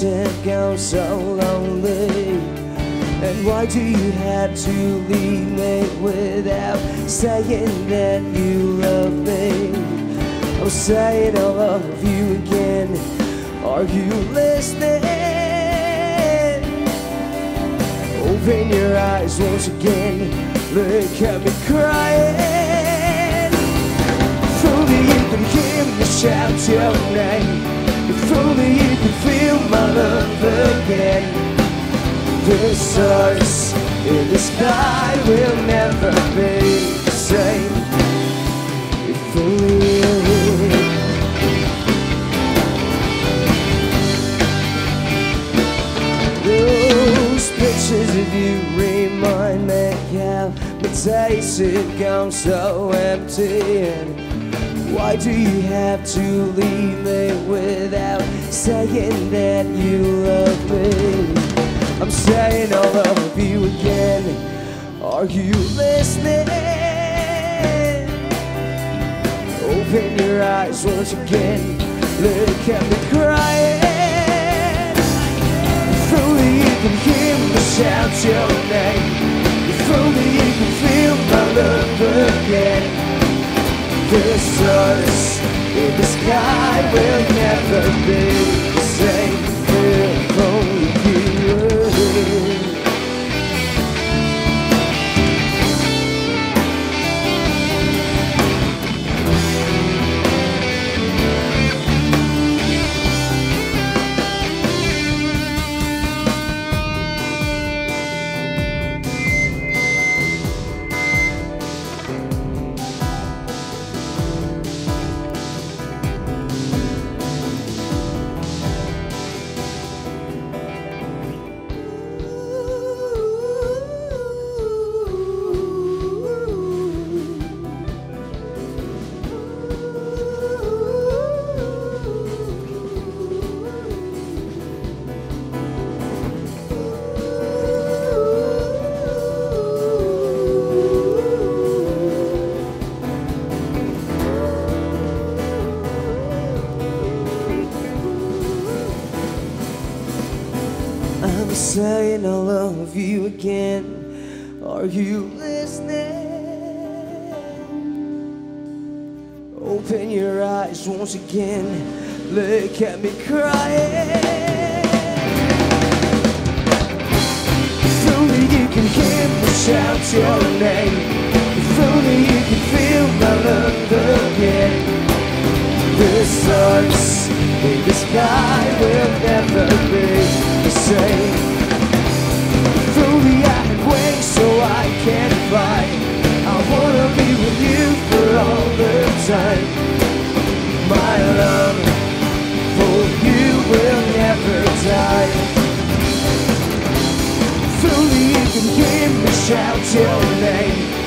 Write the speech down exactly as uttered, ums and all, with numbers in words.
Have gone so lonely, and why do you have to leave me without saying that you love me? I'm saying I love you again. Are you listening? Open your eyes once again. Look at me crying. Through me you can hear me shout your name. Through me you can feel my love again. The stars in the sky will never be the same. If only you were here. Those pictures of you remind me how my days have gone so empty, and why do you have to leave me without saying that you love me? I'm saying I love you again. Are you listening? Open your eyes once again. Look at me crying. Through me you can hear me shout your name. Through me you can feel my love again. The stars in the sky will never be the same. If only you were I'm saying I love you again. Are you listening? Open your eyes once again. Look at me crying. If only you can hear me shout your name. If only you can feel my love again. The stars in the sky will never be the same. Through the highway so I can fly. I wanna be with you for all the time. My love for you will never die. Through the you can hear me shout your name.